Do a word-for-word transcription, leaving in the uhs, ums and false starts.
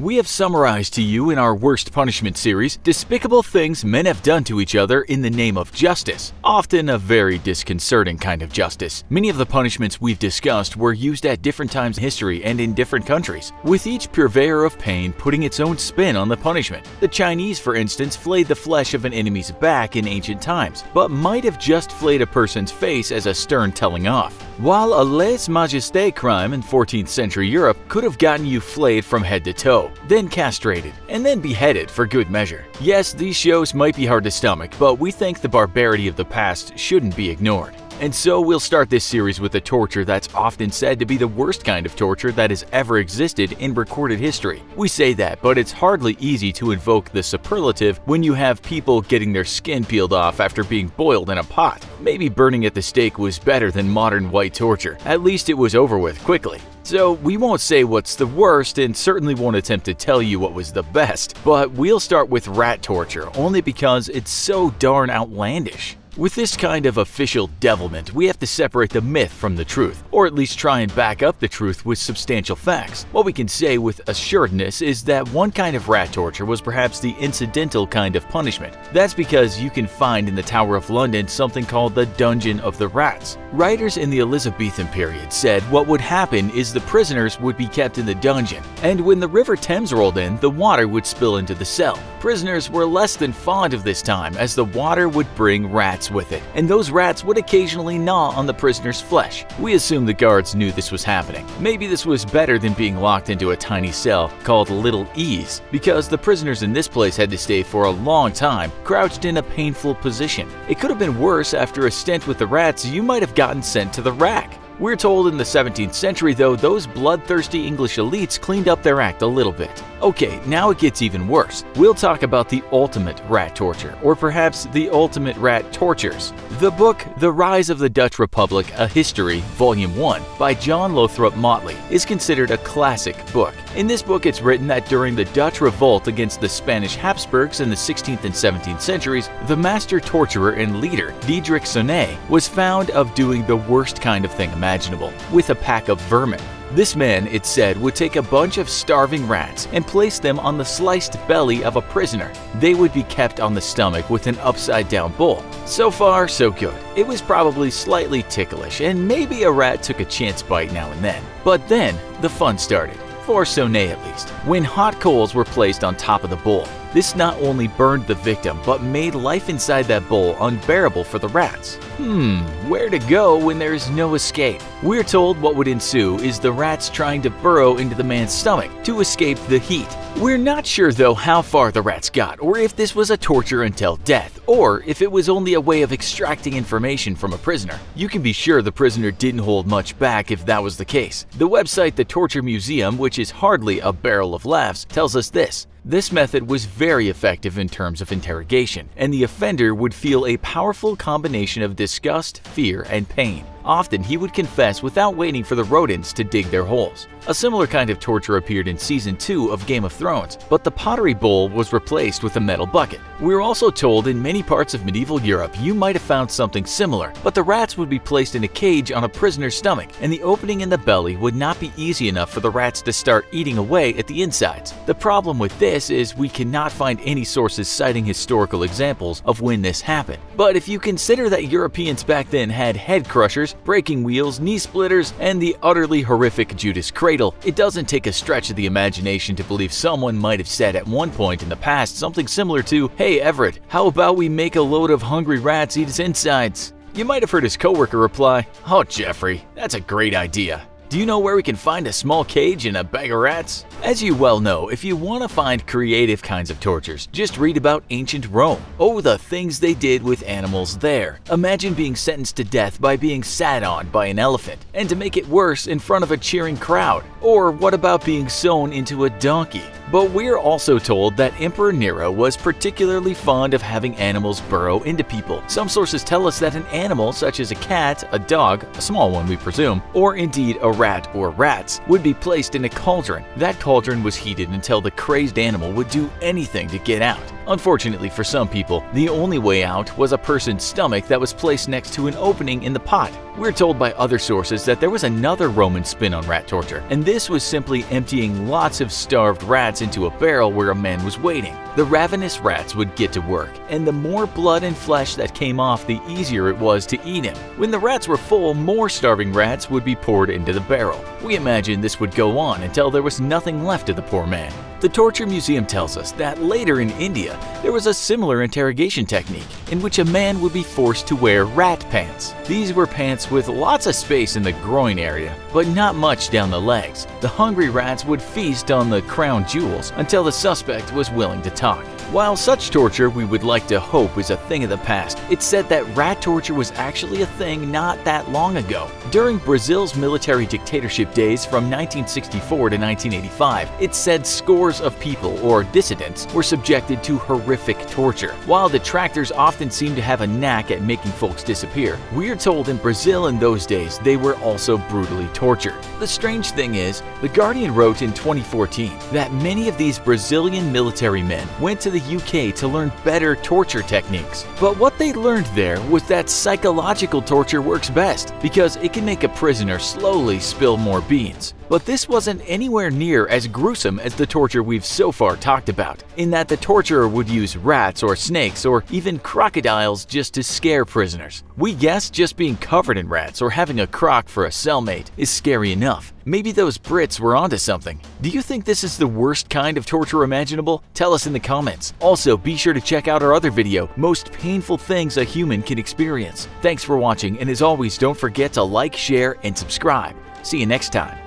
We have summarized to you in our Worst Punishment series despicable things men have done to each other in the name of justice, often a very disconcerting kind of justice. Many of the punishments we've discussed were used at different times in history and in different countries, with each purveyor of pain putting its own spin on the punishment. The Chinese, for instance, flayed the flesh of an enemy's back in ancient times, but might have just flayed a person's face as a stern telling off. While a lèse-majesté crime in fourteenth century Europe could have gotten you flayed from head to toe, then castrated, and then beheaded for good measure. Yes, these shows might be hard to stomach, but we think the barbarity of the past shouldn't be ignored. And so we'll start this series with a torture that's often said to be the worst kind of torture that has ever existed in recorded history. We say that, but it's hardly easy to invoke the superlative when you have people getting their skin peeled off after being boiled in a pot. Maybe burning at the stake was better than modern white torture. At least it was over with quickly. So we won't say what's the worst and certainly won't attempt to tell you what was the best, but we'll start with rat torture only because it's so darn outlandish. With this kind of official devilment, we have to separate the myth from the truth, or at least try and back up the truth with substantial facts. What we can say with assuredness is that one kind of rat torture was perhaps the incidental kind of punishment. That's because you can find in the Tower of London something called the Dungeon of the Rats. Writers in the Elizabethan period said what would happen is the prisoners would be kept in the dungeon, and when the River Thames rolled in, the water would spill into the cell. Prisoners were less than fond of this time, as the water would bring rats with it, and those rats would occasionally gnaw on the prisoner's flesh. We assume the guards knew this was happening. Maybe this was better than being locked into a tiny cell called Little Ease, because the prisoners in this place had to stay for a long time, crouched in a painful position. It could have been worse. After a stint with the rats, you might have gotten sent to the rack. We're told in the seventeenth century, though, those bloodthirsty English elites cleaned up their act a little bit. Okay, now it gets even worse. We'll talk about the ultimate rat torture, or perhaps the ultimate rat tortures. The book The Rise of the Dutch Republic, A History, Volume one by John Lothrop Motley is considered a classic book. In this book, it's written that during the Dutch revolt against the Spanish Habsburgs in the sixteenth and seventeenth centuries, the master torturer and leader, Diedrich Sonnet, was found of doing the worst kind of thing imaginable, with a pack of vermin. This man, it said, would take a bunch of starving rats and place them on the sliced belly of a prisoner. They would be kept on the stomach with an upside-down bowl. So far, so good. It was probably slightly ticklish, and maybe a rat took a chance bite now and then. But then, the fun started. For Sonnet at least, when hot coals were placed on top of the bowl. This not only burned the victim, but made life inside that bowl unbearable for the rats. Hmm, where to go when there is no escape? We're told what would ensue is the rats trying to burrow into the man's stomach to escape the heat. We're not sure, though, how far the rats got, or if this was a torture until death, or if it was only a way of extracting information from a prisoner. You can be sure the prisoner didn't hold much back if that was the case. The website The Torture Museum, which is hardly a barrel of laughs, tells us this. This method was very effective in terms of interrogation, and the offender would feel a powerful combination of disgust, fear, and pain. Often, he would confess without waiting for the rodents to dig their holes. A similar kind of torture appeared in Season two of Game of Thrones, but the pottery bowl was replaced with a metal bucket. We're also told in many parts of medieval Europe you might have found something similar, but the rats would be placed in a cage on a prisoner's stomach, and the opening in the belly would not be easy enough for the rats to start eating away at the insides. The problem with this is we cannot find any sources citing historical examples of when this happened. But if you consider that Europeans back then had head crushers, breaking wheels, knee splitters, and the utterly horrific Judas Cradle, it doesn't take a stretch of the imagination to believe someone might have said at one point in the past something similar to, "Hey Everett, how about we make a load of hungry rats eat his insides?" You might have heard his coworker reply, "Oh Jeffrey, that's a great idea. Do you know where we can find a small cage and a bag of rats?" As you well know, if you want to find creative kinds of tortures, just read about ancient Rome. Oh, the things they did with animals there. Imagine being sentenced to death by being sat on by an elephant, and to make it worse, in front of a cheering crowd. Or what about being sewn into a donkey? But we're also told that Emperor Nero was particularly fond of having animals burrow into people. Some sources tell us that an animal such as a cat, a dog, a small one we presume, or indeed a rat or rats, would be placed in a cauldron. That cauldron was heated until the crazed animal would do anything to get out. Unfortunately for some people, the only way out was a person's stomach that was placed next to an opening in the pot. We're told by other sources that there was another Roman spin on rat torture, and This was simply emptying lots of starved rats into a barrel where a man was waiting. The ravenous rats would get to work, and the more blood and flesh that came off, the easier it was to eat him. When the rats were full, more starving rats would be poured into the barrel. We imagine this would go on until there was nothing left of the poor man. The Torture Museum tells us that later in India, there was a similar interrogation technique in which a man would be forced to wear rat pants. These were pants with lots of space in the groin area, but not much down the legs. The hungry rats would feast on the crown jewels until the suspect was willing to talk. While such torture we would like to hope is a thing of the past, it's said that rat torture was actually a thing not that long ago. During Brazil's military dictatorship days from nineteen sixty-four to nineteen eighty-five, it's said scores of people, or dissidents, were subjected to horrific torture. While detractors often seem to have a knack at making folks disappear, we're told in Brazil in those days they were also brutally tortured. The strange thing is, The Guardian wrote in twenty fourteen that many of these Brazilian military men went to the U K to learn better torture techniques. But what they learned there was that psychological torture works best because it can make a prisoner slowly spill more beans. But this wasn't anywhere near as gruesome as the torture we've so far talked about, in that the torturer would use rats or snakes or even crocodiles just to scare prisoners. We guess just being covered in rats or having a croc for a cellmate is scary enough. Maybe those Brits were onto something. Do you think this is the worst kind of torture imaginable? Tell us in the comments. Also, be sure to check out our other video, Most Painful Things a Human Can Experience. Thanks for watching, and as always, don't forget to like, share, and subscribe. See you next time.